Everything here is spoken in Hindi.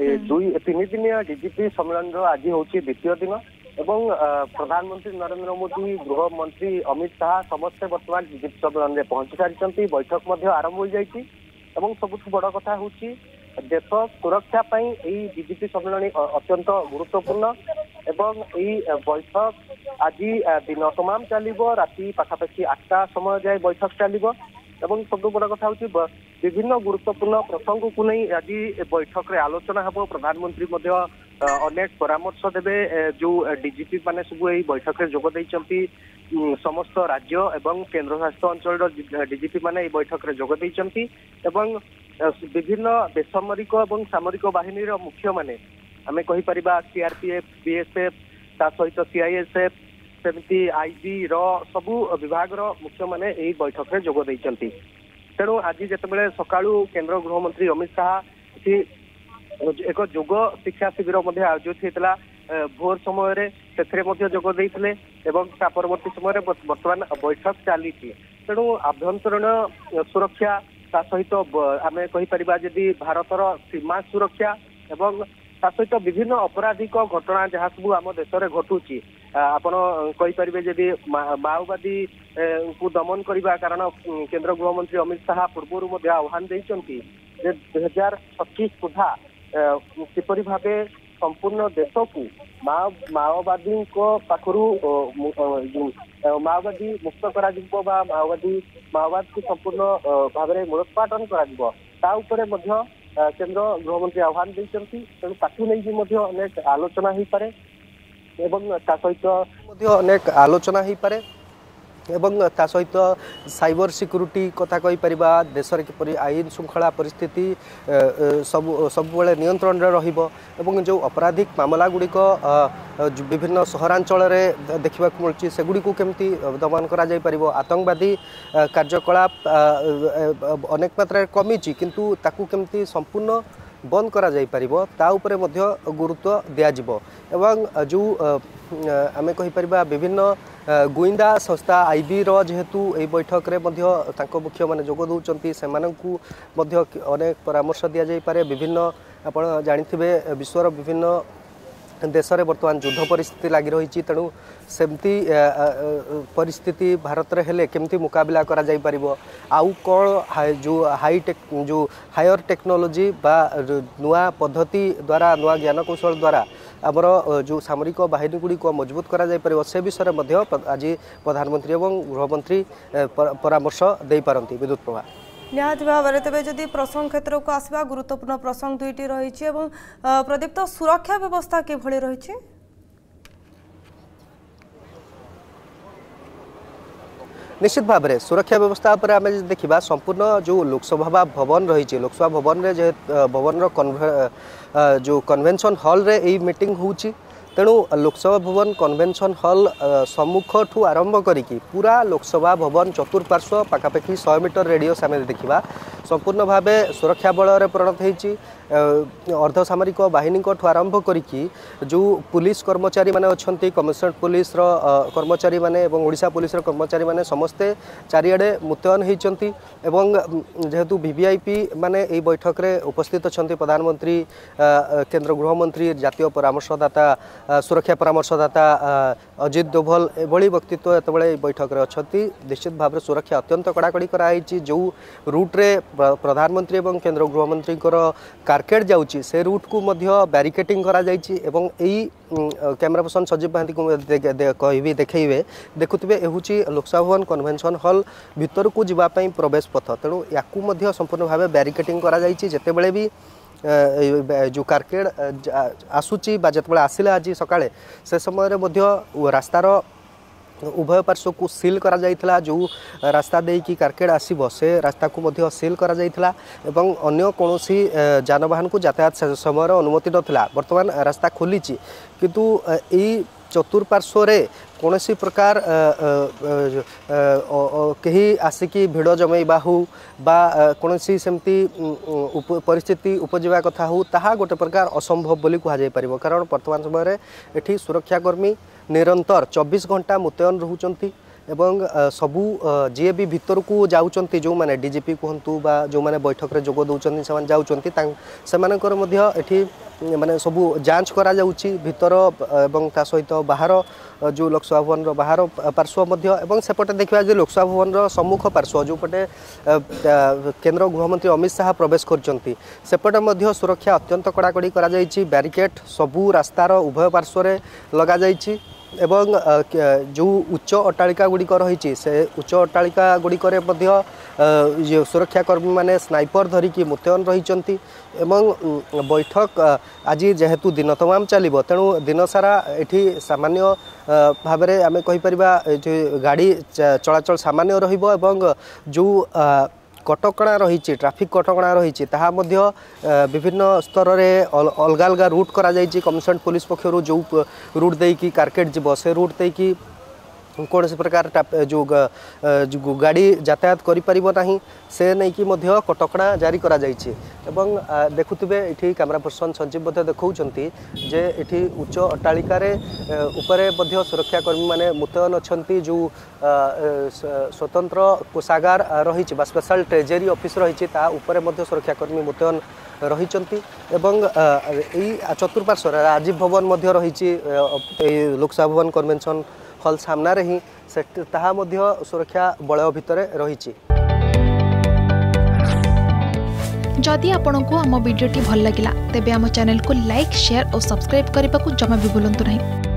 3 दिनिया डीजीपी सम्मेलन आज हूँ द्वितीय दिन एवं प्रधानमंत्री नरेन्द्र मोदी गृहमंत्री अमित शाह समस्ते बर्तमान डीजीपी सम्मेलन में पहुंची सारी बैठक आरंभ हो जाती सबुठ बड़ कथा हूँ देश सुरक्षा डीजीपी सम्मेलन अत्यंत गुरुत्वपूर्ण एवं बैठक आज दिन तमाम चलो राति पाखापाखि 8टा समय जाए बैठक चलो एवं सब बड़ कथा हूँ विभिन्न गुरुत्वपूर्ण प्रसंग को नहीं आज बैठक आलोचना हम प्रधानमंत्री अनेक परामर्श देवे जो डीजीपी मान सब यही बैठक में जोगदे समस्त राज्य एवं केन्द्रशासित अंचल डीजीपी मान बैठक में जोगदे एवं विभिन्न बेसामरिक और सामरिक बाहिनी मुख्य मान आम कहीपर सीआरपीएफ बीएसएफ ता सहित सीआईएसएफ सेमती आईबी सबू विभाग मुख्य मान बैठक में जोगदे तेणु आज जिते सका केन्द्र गृहमंत्री अमित शाह एक योग शिक्षा शिविर आयोजित होता भोर समय से जोगदे परवर्ती समय बर्तमान बैठक चली तेणु आभ्यंतरण सुरक्षा ता सहित आम कहीपर जी भारतर सीमा सुरक्षा एवं ता सहित विभिन्न अपराधिक घटना जहाँ सबू आम देश में घटुची आपण कहीपर जदि माओवादी को दमन करने कारण केन्द्र गृहमंत्री अमित शाह पूर्व आह्वान देते 2026 सुधा किपर भाव संपूर्ण देश को माओवादी पाखु माओवादी मुक्त करा माओवाद को संपूर्ण भाव में मूलोत्पाटन कर केन्द्र गृहमंत्री आह्वान देते तेणु ताकू नहीं अनेक आलोचना हो पाए एवं ता सहित अनेक आलोचना हो पाए एवं ता सहित साइबर सिक्यूरीटी कथा कहीपर देश में किपर आईन श्रृंखला परिस्थिति सब नियंत्रण रही जो अपराधिक मामला गुड़िक विभिन्न सहरांचल देखा मिली से गुड़ी केमती दमन कर आतंकवादी कार्यकलाप अनेक मात्रा कमी किंतु ताकू केमती संपूर्ण बंद करा जाई परिबो ता उपरे मध्य गुरुत्व दिया जिवो एवं जो आमे कहि परिबा विभिन्न गुइंदा संस्था आईबी जेहेतु ए बैठक रे मध्य तांको मुख्य माने जोग दउचंती से माननकु मध्य अनेक परामर्श दिया जाई पारे विभिन्न आपण जानिथिबे विश्वर विभिन्न देश में बर्तमान युद्ध परिस्थिति लगी रही तेणु सेमती परिस्थिति भारत में हेले केमती मुकाबला करा जाई परिबो आउ कौन जो हायर टेक्नोलोजी बा नुआ पद्धति द्वारा नुआ ज्ञानकौशल द्वारा आमर जो सामरिक बाहिनी गुड़िक मजबूत करा जाई परिबो से विषय में आज प्रधानमंत्री एवं गृहमंत्री परामर्श दे पारंती। विद्युत प्रभा निहत भाव में तेज जदि प्रसंग क्षेत्र को आसवा गुरुत्वपूर्ण प्रसंग दुईटी रही है प्रदीप तो सुरक्षा व्यवस्था किभली रही निश्चित भाव में सुरक्षा व्यवस्था पर आम देखा संपूर्ण जो लोकसभा भवन रही लोकसभा भवन रे भवन जो कन्वेंशन हॉल रे यही मीटिंग हो तेणु लोकसभा भवन कन्वेंशन हॉल सम्मुख ठू आरंभ करिकी पूरा लोकसभा भवन चतुर्पार्श्व पाखापाखि 100 मीटर रेडियो सामने देखा संपूर्ण भावे सुरक्षा बल में परिणत होती अर्धसामरिक बाहिनी ठू आरंभ करिकी जो पुलिस कर्मचारी माने अच्छे कमिशनरेट पुलिस कर्मचारी माने एवं ओडिशा पुलिस कर्मचारी माने समस्ते चारिआडे मुतयन होती जेहेतु वीवीआईपी माने ए बैठक रे उपस्थित अच्छा प्रधानमंत्री केन्द्र गृहमंत्री जातीय परामर्शदाता सुरक्षा परामर्शदाता अजित दोभल एभली व्यक्तित्व ये बैठक में अच्छा निश्चित भाव में सुरक्षा अत्यंत कड़ाकड़ी कराई जो रूट्रे प्रधानमंत्री और केन्द्र गृहमंत्री कारकेड जाऊँगी से रूट को बैरिकेडिंग यही कैमरा पर्सन संजीव महांती को कह देखे देखुवे हूँ लोकसभा भवन कन्वेंशन हॉल भीतर को जीवाई प्रवेश पथ तेणु या संपूर्ण भाव बैरिकेडिंग जितेबले भी जो कारकेड आसूची जो आसला आज सकाले से समय रास्तार उभय पार्श्व को सील करा जाइथला जो रास्ता देकी कारकेड आसीबो से रास्ता को मध्य सील करा जाइथला एवं अन्य कोनोसी जानवाहन को यातायात समय अनुमति नथिला वर्तमान रास्ता खोलीची किंतु एई चतुर्पार्श्व रे कौनसी प्रकार कहीं आसिकी भिड़ जमेबा हो बा कौनसी सेमती परिस्थिति उपजीवा कथा हो ताहा गोटे प्रकार असंभव बोली कहुपर कारण वर्तमान समय एठी सुरक्षाकर्मी निरंतर 24 घंटा मुतयन रुचंती एवं सबू जी भी भीतर को जाऊँच जो मैंने डीजीपी कहतु बा जो मैंने बैठक में जोग दौरान से जाऊँच माने सबू जांच करा जाउची भितर एवं ता सहित बाहर जो लोकसभा भवन रो बाहर पार्श्व मध्य एवं सेपटे देखिबा जे लोकसभा भवन रो सम्मुख पार्श्व जो पटे केंद्र गृहमंत्री अमित शाह प्रवेश करचंती सेपटे मध्य सुरक्षा अत्यंत कड़ाकड़ी करा जाईची। बैरिकेड सबू रास्तार उभय पार्श्व रे लगा जाईची एवं जो उच्च अट्टालिका गुड़िक रही से उच्च अट्टालिका गुड़िक सुरक्षाकर्मी मैंने स्नाइपर धरिकी मुतयन रही। बैठक आज जेहेतु दिन तमाम चलो तेणु दिन सारा ये सामान्य भाव में आम कहीपर जो गाड़ी चलाचल सामान्य रहा जो कटकणा रही ट्राफिक कटकणा रही विभिन्न स्तर में अलग अलग रूट करा कर कमिशन पुलिस पक्षर जो रूट देकी कारकेट जीव से रूट देकी कौन से प्रकार जो गाड़ी यातायात करें से नहीं कि कटकणा जारी करा एवं देखुवे ये कैमरा पर्सन संजीव देखा जे ये उच्च अट्टालिकार सुरक्षाकर्मी मैंने मुतयन अच्छा जो स्वतंत्र कोषागार रही स्पेशल ट्रेजेरी ऑफिस रही सुरक्षाकर्मी मुतयन रही चतुर्पार्श्व राजीव भवन रही लोकसभा भवन कन्वेंशन हल सामना रही ताहा मध्य सुरक्षा बलय भितर रही। जदि आपण को आम वीडियो भल लगा तेब आम चैनल को लाइक शेयर और सब्सक्राइब करने को जमा भी भूलु नहीं।